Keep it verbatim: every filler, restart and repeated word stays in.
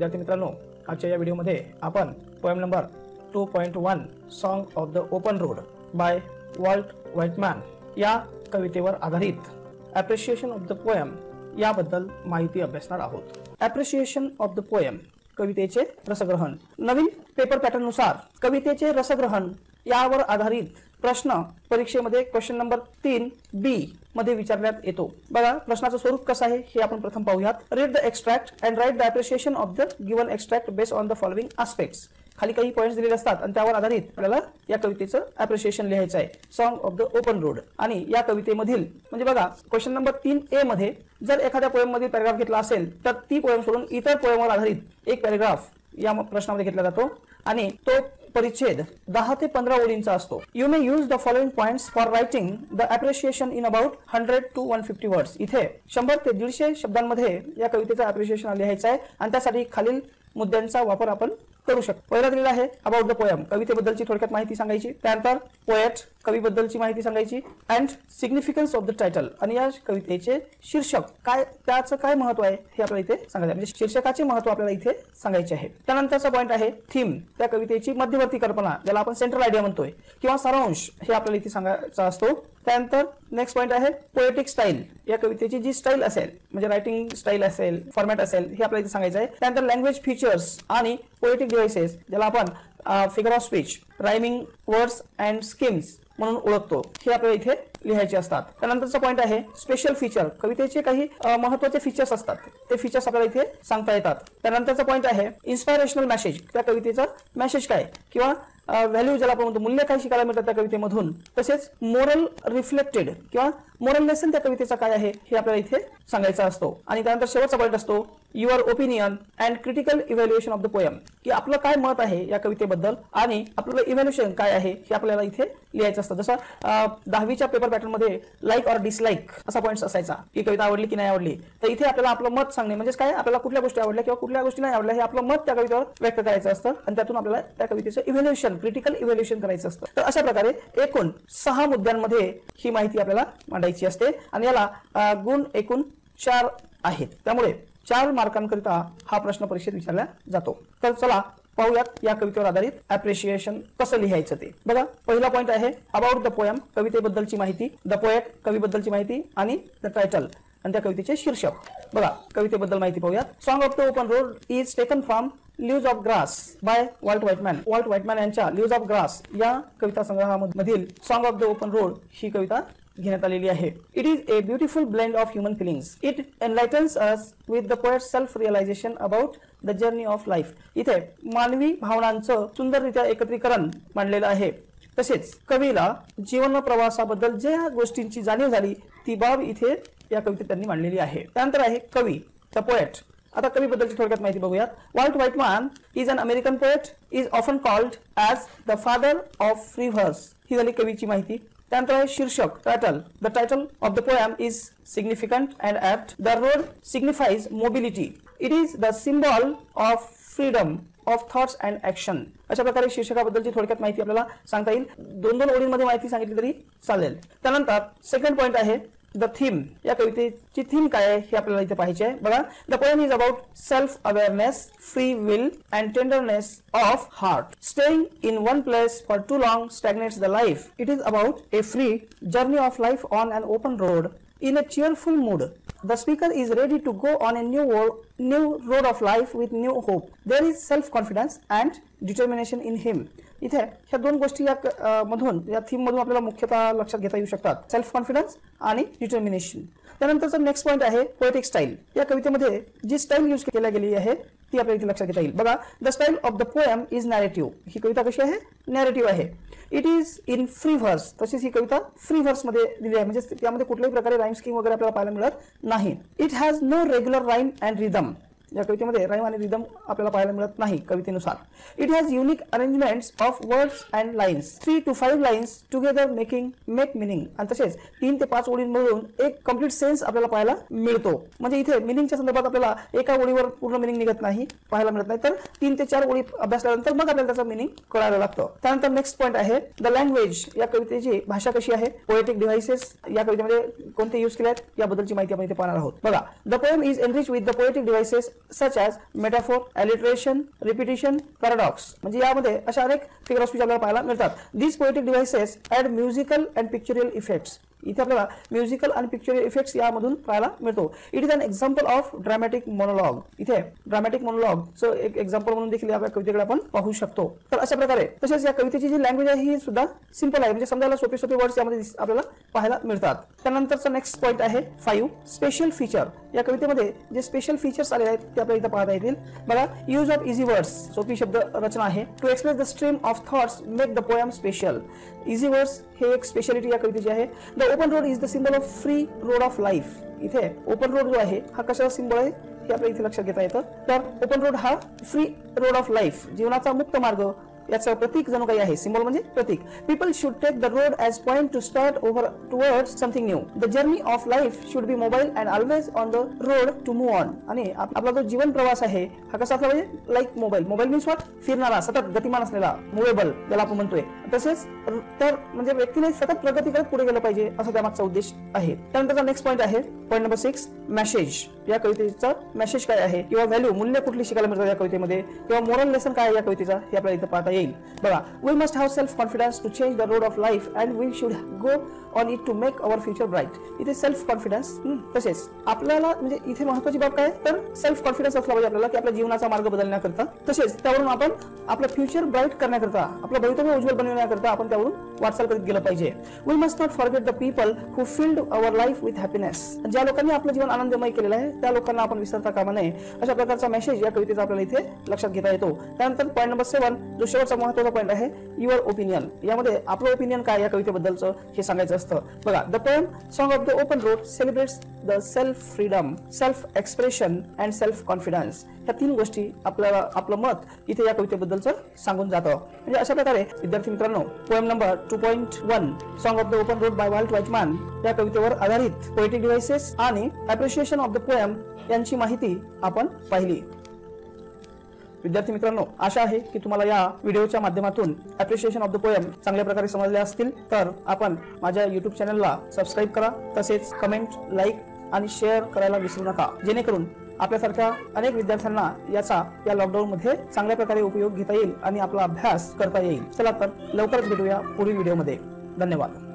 विद्यार्थी मित्रांनो, आजच्या या व्हिडिओमध्ये आपण पोएम नंबर दोन पॉइंट एक song of the open road by Walt Whitman या कवितेवर आधारित ॲप्रिशिएशन ऑफ द पोएम याबद्दल माहिती अभ्यासणार आहोत। ॲप्रिशिएशन ऑफ द पोएम कवितेचे रसग्रहण। नवीन पेपर पॅटर्न नुसार कवितेचे रसग्रहण यावर आधारित प्रश्न परीक्षेमध्ये क्वेश्चन नंबर तीन बी मध्ये विचारण्यात येतो। बघा प्रश्नाचं स्वरूप कसं आहे हे आपण प्रथम पाहूयात। Read the extract and write the appreciation of the given extract based on the following aspects. खाली काही पॉइंट्स दिलेले असतात आणि त्यावर आधारित आपल्याला या कवितेचं ॲप्रिशिएशन लिहायचं आहे। Song of the open road आणि या कवितेमधील म्हणजे बघा क्वेश्चन नंबर तीन ए मध्ये जर एखाद्या पोएम मधील पॅराग्राफ घेतला असेल तर ती पोएम सोडून इतर पोएमवर आधारित एक पॅराग्राफ या प्रश्नामध्ये घेतला जातो आणि तो परिच्छेद दहा ते पंधरा ओळींचा असतो। You may use the following points for writing the appreciation in about hundred to one fifty words. इथे शंभर ते दीडशे शब्दांमध्ये या कवितेचं ॲप्रिशिएशन लिहायचं आहे आणि त्यासाठी खालील मुद्द्यांचा वापर आपण करू शकतो। पहिला दिलेला आहे अबाउट द पोएम, कवितेबद्दलची थोडक्यात माहिती सांगायची, त्यानंतर पोएट कवीबद्दलची माहिती सांगायची and significance of the title आणि या कवितेचे शीर्षक काय त्याचं काय महत्व आहे हे आपल्याला इथे सांगायचं, म्हणजे शीर्षकाचे महत्व आपल्याला इथे सांगायचे आहे। त्यानंतरचा पॉइंट आहे थीम, त्या कवितेची मध्यवर्ती कल्पना ज्याला आपण सेंट्रल आयडिया म्हणतोय किंवा सारांश हे आपल्याला इथे सांगायचा असतो। त्यानंतर नेक्स्ट पॉइंट आहे पोएटिक स्टाईल, या कवितेची जी स्टाईल असेल म्हणजे रायटिंग स्टाईल असेल फॉर्मॅट असेल हे आपल्याला इथे सांगायचं आहे। त्यानंतर लँग्वेज फीचर्स आणि पोएटिक डिव्हाइसेस ज्याला आपण figure of speech rhyming words and schemes म्हणून ओळखतो हे आपल्याला इथे लिहायचे असतात। त्यानंतरचा पॉइंट आहे स्पेशल फीचर, कवितेचे काही महत्त्वाचे फीचर्स असतात ते फीचर्स आपल्याला इथे सांगता येतात। त्यानंतरचा पॉइंट आहे इन्स्पायरेशनल मेसेज, त्या कवितेचा मेसेज काय किंवा व्हॅल्यू ज्याला आपण म्हणतो मूल्य काय शिकायला मिळतात त्या कवितेमधून। तसेच मोरल रिफ्लेक्टेड किंवा मोरल लेसन त्या कवितेचा काय आहे हे आपल्याला इथे सांगायचा असतो। आणि त्यानंतर शेवटचा पॉइंट असतो your opinion and critical evaluation of the poem, की आपलं काय मत आहे या कवितेबद्दल आणि आपलं इव्हॅल्युएशन काय आहे हे आपल्याला इथे लिहायचं असतं। जसं दहावीच्या पेपर पॅटर्न मध्ये लाईक और डिसलाईक असा पॉइंट असायचा की कविता आवडली की नाही आवडली, तर इथे आपल्याला आपलं मत सांगणे म्हणजे काय आपल्याला कुठल्या गोष्टी आवडल्या किंवा कुठल्या गोष्टी नाही आवडल्या हे आपलं मत त्या कवितेवर व्यक्त करायचं असतं आणि त्यातून आपल्याला त्या कवितेचं इव्हॅल्युएशन क्रिटिकल इव्हॅल्युएशन करायचं असतं। तर अशा प्रकारे एकूण सहा मुद्द्यांमध्ये ही माहिती आपल्याला मांडायची असते आणि याला गुण एकूण चार आहेत, त्यामुळे चार मार्कांकरिता हा प्रश्न परीक्षेत विचारला जातो। तर चला पाहूयात या कवितेवर आधारित ॲप्रिशिएशन कसं लिहायचं ते। बघा पहिला पॉइंट आहे अबाउट द पोएम, कवितेबद्दलची माहिती, द पोएट कवीबद्दलची माहिती आणि द टायटल आणि त्या कवितेचे शीर्षक। बघा कवितेबद्दल माहिती पाहूयात। Song of the open road is taken from leaves of grass by Walt Whitman. Walt Whitman यांच्या लीव्स ऑफ ग्रास या कविता संग्रहामधील song of the open road ही कविता घेण्यात आलेली आहे। It is a beautiful blend of human feelings, it enlightens us with the poet's self realization about the journey of life. इथे मानवी भावनांचं सुंदररित्या एकत्रीकरण मांडलेलं आहे, तसेच कवीला जीवन प्रवासाबद्दल ज्या गोष्टींची जाणीव झाली ती बाब इथे या कवितेत त्यांनी मांडलेली आहे। त्यानंतर आहे कवी द पोएट। आता कवीबद्दलची थोडक्यात माहिती बघूयात। Walt Whitman is an American poet, is often called as the father of free verse. ही झाली कवीची माहिती। त्यानंतर आहे शीर्षक title, the title of the poem is significant and apt, the road signifies mobility, it is the symbol of freedom of thoughts and action. अशा प्रकारे शीर्षकाबद्दलची थोडक्यात माहिती आपल्याला सांगता येईल, दोन दोन ओळींमध्ये माहिती सांगितली तरी चालेल। त्यानंतर सेकंड पॉइंट आहे द थीम, या कवितेची थीम काय आहे हे आपल्याला इथे पाहायचे आहे। बघा the poem is about self awareness, free will and tenderness of heart, staying in one place for too long stagnates the life, it is about a free journey of life on an open road in a cheerful mood, the speaker is ready to go on a new world new road of life with new hope, there is self confidence and determination in him. इथे ह्या दोन गोष्टी या मधून या theme मधून आपल्याला मुख्यतः लक्षात घेता येऊ शकतात, सेल्फ कॉन्फिडन्स आणि डिटर्मिनेशन। त्यानंतरचा नेक्स्ट पॉइंट आहे पोएटिक स्टाईल, या कवितेमध्ये जी स्टाईल यूज केली गेली आहे ती आपल्याला इथे लक्षात घेता येईल। बघा the style of the poem is narrative, ही कविता कशी आहे नॅरेटिव्ह आहे। It is in free verse, तशीच ही कविता फ्री व्हर्स मध्ये दिली आहे म्हणजे त्यामध्ये कुठल्याही प्रकारे राईम स्कीम वगैरे आपल्याला पाहायला मिळत नाही। It has no regular rhyme and rhythm, या कवितेमध्ये राईम आणि रिदम आपल्याला पाहायला मिळत नाही कवितेनुसार। It has unique arrangements of words and lines, three to five lines together making make meaning, आणि तसेच तीन ते पाच ओळींमधून एक कंप्लीट सेन्स आपल्याला पाहायला मिळतो। म्हणजे इथे मिनिंगच्या संदर्भात आपल्याला एका ओळीवर पूर्ण मिनिंग निघत नाही पाहायला मिळत नाही, तर तीन ते चार ओळी अभ्यासल्यानंतर मग आपल्याला त्याचं मिनिंग कळायला लागतं। त्यानंतर नेक्स्ट पॉईंट आहे द लँग्वेज, या कवितेची भाषा कशी आहे, पोएटिक डिव्हाइसेस या कवितेमध्ये कोणते युज केले आहेत याबद्दलची माहिती आपण इथे पाहणार आहोत। बघा the poem is enrich with the poetic devices such as metaphor, alliteration, repetition, paradox. म्हणजे यामध्ये अशा अनेक फिगर ऑफ स्पीच आपल्याला पाहायला मिळतात. These poetic devices add musical and pictorial effects. इथे आपल्याला म्युझिकल आणि पिक्चरल इफेक्ट्स यामधून पाहायला मिळतो. It is an example of dramatic monologue. इथे ड्रामॅटिक मोनोलॉग सो एक एक्झाम्पल म्हणून देखील या कवितेकडे आपण पाहू शकतो. तर अशा प्रकारे तसेच या कवितेची जी लँग्वेज आहे ही सुद्धा सिंपल आहे, म्हणजे समजायला सोपे सोपे वर्ड्स यामध्ये आपल्याला पाहायला मिळतात. त्यानंतरचा नेक्स्ट पॉइंट आहे पाच स्पेशल फीचर. या कवितेमध्ये जे स्पेशल फीचर्स आलेले आहेत ते आपल्याला इथे पाहता येतील. बघा, यूज ऑफ इझी वर्ड्स, सोपी शब्द रचना आहे. To express the stream of thoughts make the poem special. Easy words हे एक स्पेशालिटी या कवितेची आहे. The open road is the symbol of free road of life. इथे ओपन रोड जो आहे हा कशाचा सिंबल आहे हे आपल्याला इथे लक्षात घेता येतं. तर ओपन रोड हा फ्री रोड ऑफ लाईफ, जीवनाचा मुक्त मार्ग, याचं प्रतीक जणू काही आहे. सिंबल म्हणजे प्रतीक. People should take the road as point to start over towards something new. The journey of life should be mobile and always on the road to move on. आणि आपला जो जीवन प्रवास आहे हा कसा असला पाहिजे, like mobile. Mobile means what, फिरणारा, सतत गतिमान असलेला, मुव्हेबल ज्याला आपण म्हणतोय. तसेच तर म्हणजे व्यक्तीने सतत प्रगती करत पुढे गेलं पाहिजे असा त्यामागचा उद्देश आहे. त्यानंतरचा नेक्स्ट पॉईंट आहे पॉईंट नंबर सिक्स मेसेज. या कवितेचा मेसेज काय आहे किंवा व्हॅल्यू, मूल्य कुठली शिकायला मिळतात या कवितेमध्ये किंवा मोरल लेसन काय आहे या कवितेचा हे आपल्याला इथं पाहता येईल. बघा, we must have self confidence to change the road of life and we should go on it to make our future bright. इथे सेल्फ कॉन्फिडन्स, तसेच आपल्याला म्हणजे इथे महत्वाची बाब काय तर सेल्फ कॉन्फिडन्स असला पाहिजे आपल्याला की आपल्या जीवनाचा मार्ग बदलण्याकरता, तसेच त्यावरून आपण आपलं फ्युचर ब्राईट करण्याकरता, आपलं भवितव्य उज्ज्वल बनवण्याकरता आपण त्यावरून वाटचाल करत गेलं पाहिजे. We must not forget the people who filled our life with happiness. ज्या लोकांनी आपलं जीवन आनंदमय केलेलं आहे त्या लोकांना आपण विसरता कामा नये, अशा प्रकारचा मेसेज या कवितेचा आपल्याला इथे लक्षात घेता येतो. त्यानंतर पॉईंट नंबर सेव्हन जो शेवटचा महत्वाचा पॉईंट आहे युअर ओपिनियन. यामध्ये आपलं ओपिनियन काय या कवितेबद्दलचं हे सांगायचं असतं. बघा, the poem song of the open road celebrates the self freedom, self expression and self confidence. या तीन गोष्टी आपल्याला आपलं मत इथे या कवितेबद्दलचं सांगून जातं. म्हणजे अशा प्रकारे विद्यार्थी मित्रांनो, poem number two point one song of the open road by Walt Whitman या कवितेवर आधारित पोएटिक डिव्हाइसेस आणि अप्रिशिएशन ऑफ द पोएम यांची माहिती आपण पाहिली. विद्यार्थी मित्रांनो, आशा आहे की तुम्हाला या व्हिडिओच्या माध्यमातून ॲप्रिशिएशन ऑफ द पोएम चांगल्या प्रकारे समजले असतील. तर आपण माझ्या यूट्यूब चॅनलला सबस्क्राईब करा, तसेच कमेंट, लाईक आणि शेअर करायला विसरू नका, जेणेकरून आपल्यासारख्या अनेक विद्यार्थ्यांना याचा या लॉकडाऊनमध्ये चांगल्या प्रकारे उपयोग घेता येईल आणि आपला अभ्यास करता येईल. चला तर लवकरच भेटूया पुढील व्हिडिओमध्ये. धन्यवाद.